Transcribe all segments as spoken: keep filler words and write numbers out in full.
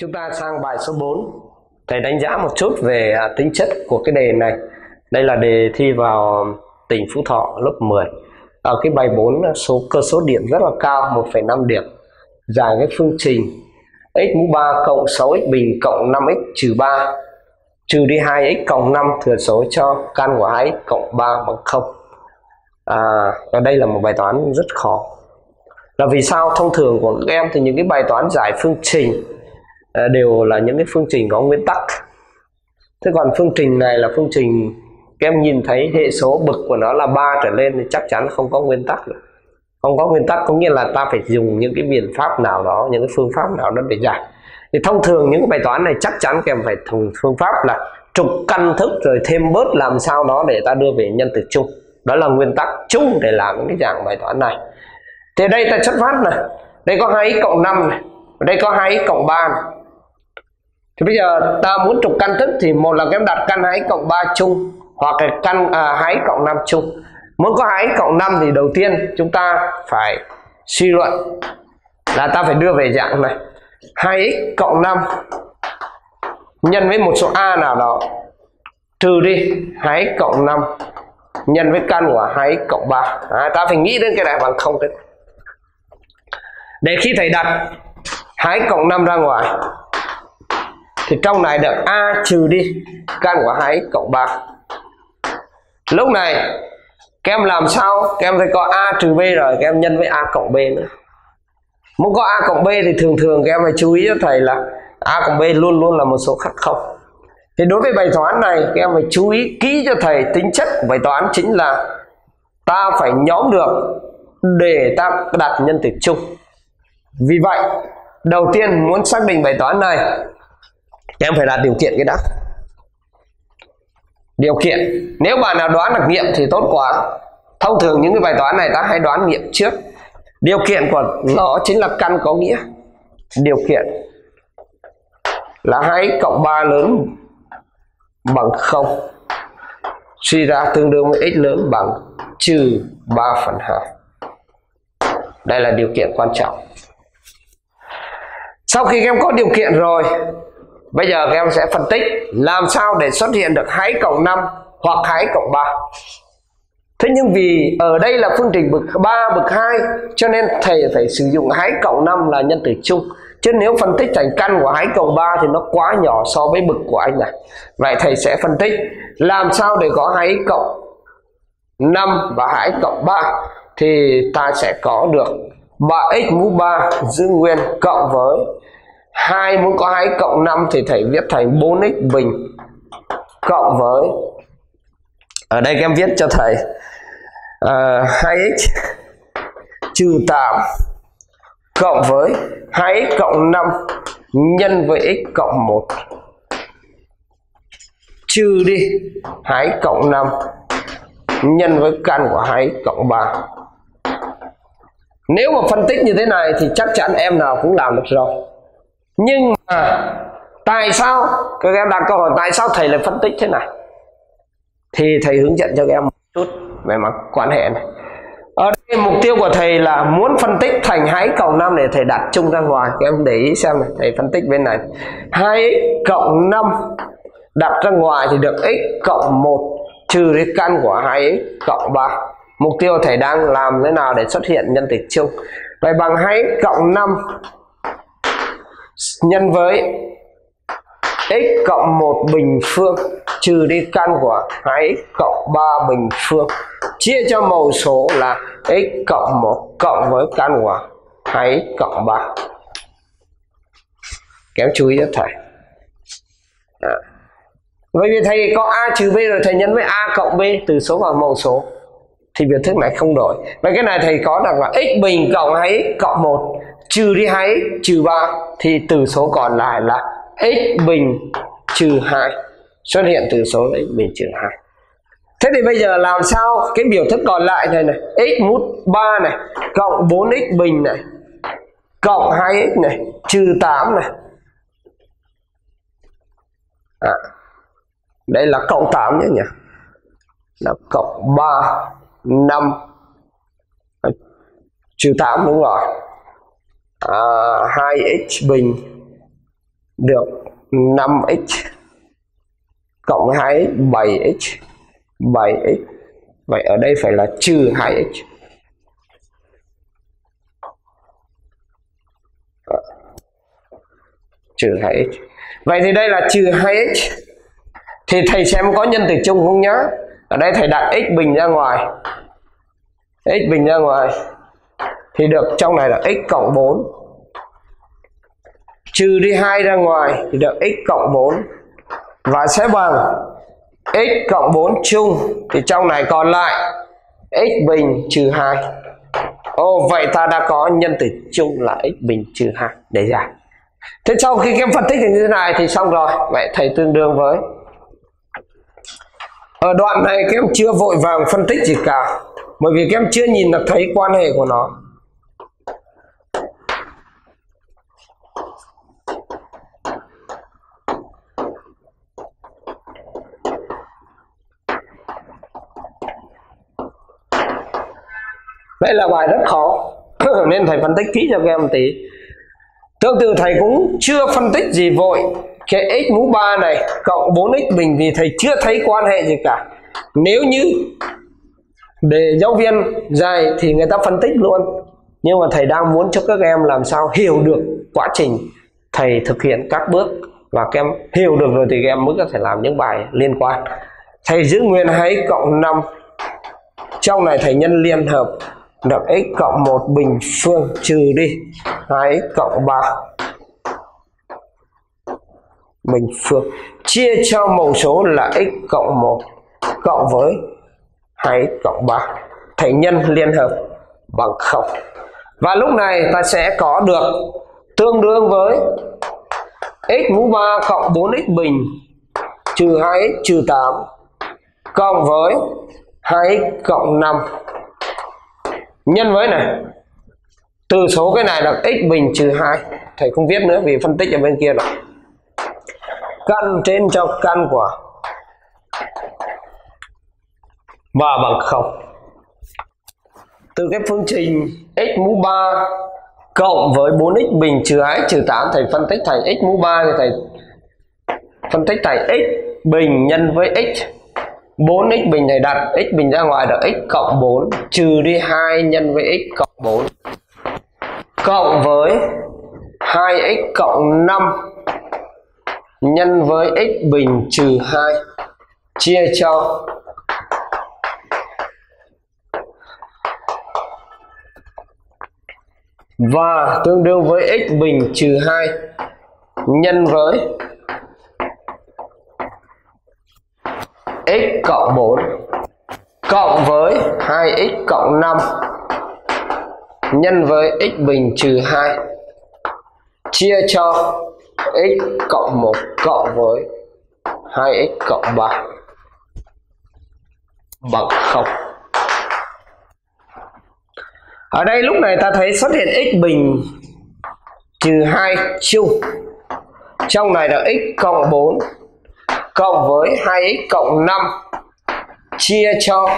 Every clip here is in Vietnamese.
Chúng ta sang bài số bốn. Thầy đánh giá một chút về tính chất của cái đề này. Đây là đề thi vào tỉnh Phú Thọ lớp mười. Ở cái bài bốn, số cơ số điểm rất là cao, một phẩy năm điểm. Giải cái phương trình x mũ ba cộng sáu x bình cộng năm x trừ ba trừ đi hai x cộng năm thừa số cho căn của hai x cộng ba bằng không. À, và đây là một bài toán rất khó. Là vì sao thông thường của các em thì những cái bài toán giải phương trình đều là những cái phương trình có nguyên tắc. Thế còn phương trình này là phương trình các em nhìn thấy hệ số bậc của nó là ba trở lên thì chắc chắn không có nguyên tắc. Không có nguyên tắc có nghĩa là ta phải dùng những cái biện pháp nào đó, những cái phương pháp nào đó để giải. Thì thông thường những cái bài toán này chắc chắn các em phải dùng phương pháp là trục căn thức rồi thêm bớt làm sao đó để ta đưa về nhân tử chung. Đó là nguyên tắc chung để làm những cái dạng bài toán này. Thì đây ta xuất phát này, đây có hai x cộng năm này, đây có hai x cộng ba này. Thì bây giờ ta muốn trục căn thức thì một là các em đặt căn hai x cộng ba chung hoặc là căn à, hai x cộng năm chung. Muốn có hai x cộng năm thì đầu tiên chúng ta phải suy luận là ta phải đưa về dạng này hai x cộng năm nhân với một số a nào đó trừ đi hai x cộng năm nhân với căn của hai x cộng ba. À, ta phải nghĩ đến cái này bằng không đấy. Để khi thầy đặt hai x cộng năm ra ngoài thì trong này được a trừ đi căn của hai x cộng ba. Lúc này các em làm sao? Các em thấy có a trừ b rồi, các em nhân với a cộng b nữa. Muốn có a cộng b thì thường thường các em phải chú ý cho thầy là a cộng b luôn luôn là một số khác không. Thì đối với bài toán này các em phải chú ý kỹ cho thầy, tính chất của bài toán chính là ta phải nhóm được để ta đặt nhân tử chung. Vì vậy đầu tiên muốn xác định bài toán này các em phải đặt điều kiện cái đã. Điều kiện nếu bạn nào đoán được nghiệm thì tốt quá. Thông thường những cái bài toán này ta hay đoán nghiệm trước. Điều kiện của nó chính là căn có nghĩa. Điều kiện là hai x cộng ba lớn bằng không, suy ra tương đương với x lớn bằng trừ ba phần hai. Đây là điều kiện quan trọng. Sau khi các em có điều kiện rồi, bây giờ các em sẽ phân tích làm sao để xuất hiện được hai cộng năm hoặc hai cộng ba. Thế nhưng vì ở đây là phương trình bậc ba, bậc hai cho nên thầy phải sử dụng hai cộng năm là nhân tử chung. Chứ nếu phân tích thành căn của hai cộng ba thì nó quá nhỏ so với bậc của anh này. Vậy thầy sẽ phân tích làm sao để có hai cộng năm và hai cộng ba thì ta sẽ có được ba x mũ ba giữ nguyên cộng với hai, muốn có hai cộng năm thì thầy viết thành bốn x bình cộng với, ở đây các em viết cho thầy uh, hai x trừ tám cộng với hai x cộng năm nhân với x cộng một trừ đi hai x cộng năm nhân với căn của hai x cộng ba. Nếu mà phân tích như thế này thì chắc chắn em nào cũng làm được rồi. Nhưng mà tại sao các em đặt câu hỏi tại sao thầy lại phân tích thế này thì thầy hướng dẫn cho các em một chút về mặt quan hệ này. Ở đây mục tiêu của thầy là muốn phân tích thành hai x cộng năm để thầy đặt chung ra ngoài. Các em để ý xem này, thầy phân tích bên này hai x cộng năm đặt ra ngoài thì được x cộng một trừ đi căn của hai x cộng ba. Mục tiêu thầy đang làm thế nào để xuất hiện nhân tử chung. Vậy bằng hai x cộng năm nhân với x cộng một bình phương trừ đi căn của hai x cộng ba bình phương chia cho mầu số là x cộng một cộng với căn của hai x cộng ba. Kéo chú ý cho thầy. Đó. Bởi vì thầy có a trừ b rồi thầy nhân với a cộng b từ số vào mầu số thì biểu thức này không đổi. Vậy cái này thầy có đặt là x bình cộng hai x cộng một trừ đi hai x trừ ba thì từ số còn lại là x bình trừ hai, xuất hiện từ số là x bình trừ hai. Thế thì bây giờ làm sao cái biểu thức còn lại này này, x mũ ba này cộng bốn x bình này cộng hai x này trừ tám này. À, đây là cộng tám nhé nhỉ, là cộng ba năm trừ tám đúng rồi. À, hai x bình được năm x cộng hai x, bảy x, bảy x. Vậy ở đây phải là trừ hai x. Trừ hai x. Vậy thì đây là trừ hai x. Thì thầy xem có nhân tử chung không nhá. Ở đây thầy đặt x bình ra ngoài. X bình ra ngoài. Thì được trong này là x cộng bốn. Trừ đi hai ra ngoài thì được x cộng bốn. Và sẽ bằng x cộng bốn chung. Thì trong này còn lại x bình trừ hai. Ồ, vậy ta đã có nhân tử chung là x bình trừ hai để giải. Thế sau khi em phân tích như thế này thì xong rồi. Vậy thầy tương đương với. Ở đoạn này các em chưa vội vàng phân tích gì cả, bởi vì các em chưa nhìn được thấy quan hệ của nó. Đây là bài rất khó nên thầy phân tích kỹ cho các em tí. Tương tự thầy cũng chưa phân tích gì vội. Cái x mũ ba này cộng bốn x bình thì thầy chưa thấy quan hệ gì cả. Nếu như để giáo viên dạy thì người ta phân tích luôn. Nhưng mà thầy đang muốn cho các em làm sao hiểu được quá trình thầy thực hiện các bước. Và các em hiểu được rồi thì các em mới có thể làm những bài liên quan. Thầy giữ nguyên hai x cộng năm. Trong này thầy nhân liên hợp được x cộng một bình phương trừ đi hai x cộng ba bình phương chia cho mẫu số là x cộng một cộng với hai x cộng ba. Thầy nhân liên hợp bằng không. Và lúc này ta sẽ có được tương đương với x mũ ba cộng bốn x bình trừ hai x trừ tám cộng với hai x cộng năm nhân với này. Từ số cái này là x bình trừ hai. Thầy không viết nữa vì phân tích ở bên kia rồi. Căn trên cho căn của và bằng không. Từ cái phương trình x mũ ba cộng với bốn x bình trừ hai x trừ tám, thầy phân tích thành x mũ ba thì thầy phân tích thành x bình nhân với x. bốn x bình thầy đặt x bình ra ngoài được x cộng bốn trừ đi hai nhân với x cộng bốn cộng với hai x cộng năm nhân với x bình trừ hai chia cho và tương đương với x bình trừ hai nhân với x cộng bốn cộng với hai x cộng năm nhân với x bình trừ hai chia cho x cộng một cộng với hai x cộng ba bằng không. Ở đây lúc này ta thấy xuất hiện x bình trừ hai chung. Trong này là x cộng bốn cộng với hai x cộng năm chia cho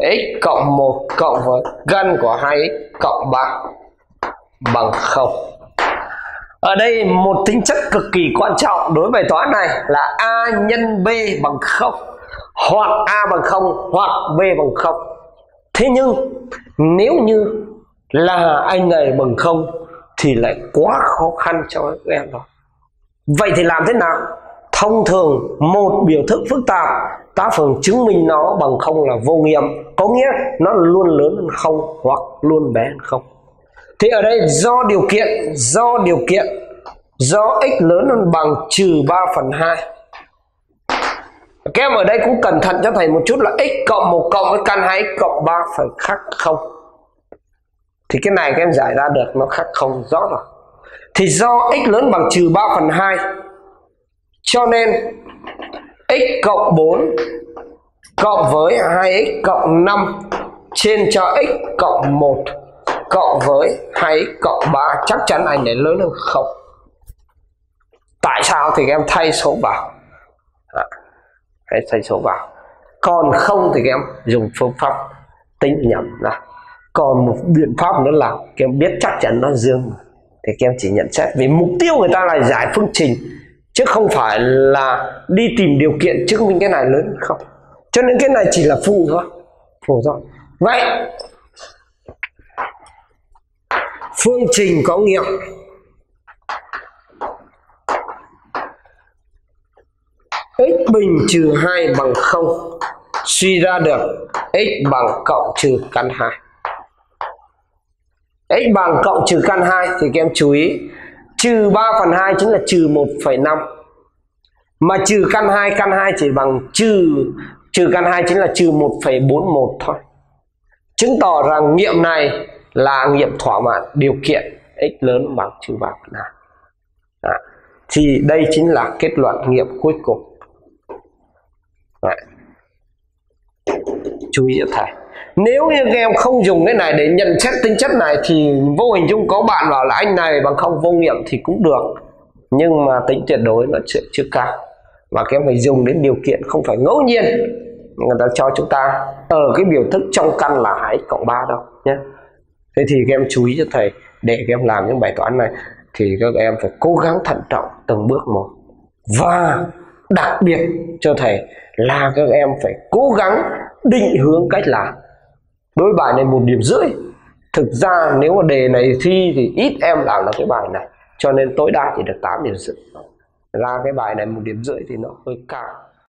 x cộng một cộng với căn của hai x cộng ba bằng không. Ở đây một tính chất cực kỳ quan trọng đối với bài toán này là a nhân b bằng không, hoặc a bằng không hoặc b bằng không. Thế nhưng nếu như là anh này bằng không thì lại quá khó khăn cho các em rồi. Vậy thì làm thế nào? Thông thường một biểu thức phức tạp ta thường chứng minh nó bằng không là vô nghiệm, có nghĩa nó luôn lớn hơn không hoặc luôn bé hơn không. Thì ở đây do điều kiện, do điều kiện, do x lớn hơn bằng trừ ba phần hai. Các em ở đây cũng cẩn thận cho thầy một chút là x cộng một cộng với căn hai x cộng ba phải khác không. Thì cái này các em giải ra được nó khác không rõ rồi. Thì do x lớn bằng trừ ba phần hai cho nên x cộng bốn cộng với hai x cộng năm trên cho x cộng một cộng với hai x cộng ba chắc chắn anh này lớn hơn không. Tại sao? Thì các em thay số vào. À, hãy thay số vào. Còn không thì các em dùng phương pháp tính nhẩm ra. Còn một biện pháp nữa là các em biết chắc chắn nó dương thì các em chỉ nhận xét vì mục tiêu người ta là giải phương trình chứ không phải là đi tìm điều kiện chứng minh cái này lớn không. Cho nên cái này chỉ là phụ thôi, phụ thôi. Vậy phương trình có nghiệm x bình trừ hai bằng không, suy ra được x bằng cộng trừ căn hai. X bằng cộng trừ căn hai thì các em chú ý, trừ ba phần hai chính là trừ một phẩy năm, mà trừ căn hai, căn hai chỉ bằng trừ, trừ căn hai chính là trừ một phẩy bốn mốt thôi. Chứng tỏ rằng nghiệm này là nghiệm thỏa mãn điều kiện x lớn bằng trừ ba phần hai. Đã. Thì đây chính là kết luận nghiệm cuối cùng. Đã. Chú ý thầy, nếu như các em không dùng cái này để nhận xét tính chất này thì vô hình chung có bạn bảo là anh này bằng không vô nghiệm thì cũng được, nhưng mà tính tuyệt đối nó chưa, chưa cao, và các em phải dùng đến điều kiện không phải ngẫu nhiên người ta cho chúng ta ở cái biểu thức trong căn là hai cộng ba đâu nhé. Thế thì các em chú ý cho thầy, để các em làm những bài toán này thì các em phải cố gắng thận trọng từng bước một, và đặc biệt cho thầy là các em phải cố gắng định hướng cách làm. Đối bài này một điểm rưỡi, thực ra nếu mà đề này thi thì ít em làm là cái bài này, cho nên tối đa chỉ được tám điểm rưỡi. Ra cái bài này một điểm rưỡi thì nó hơi cao.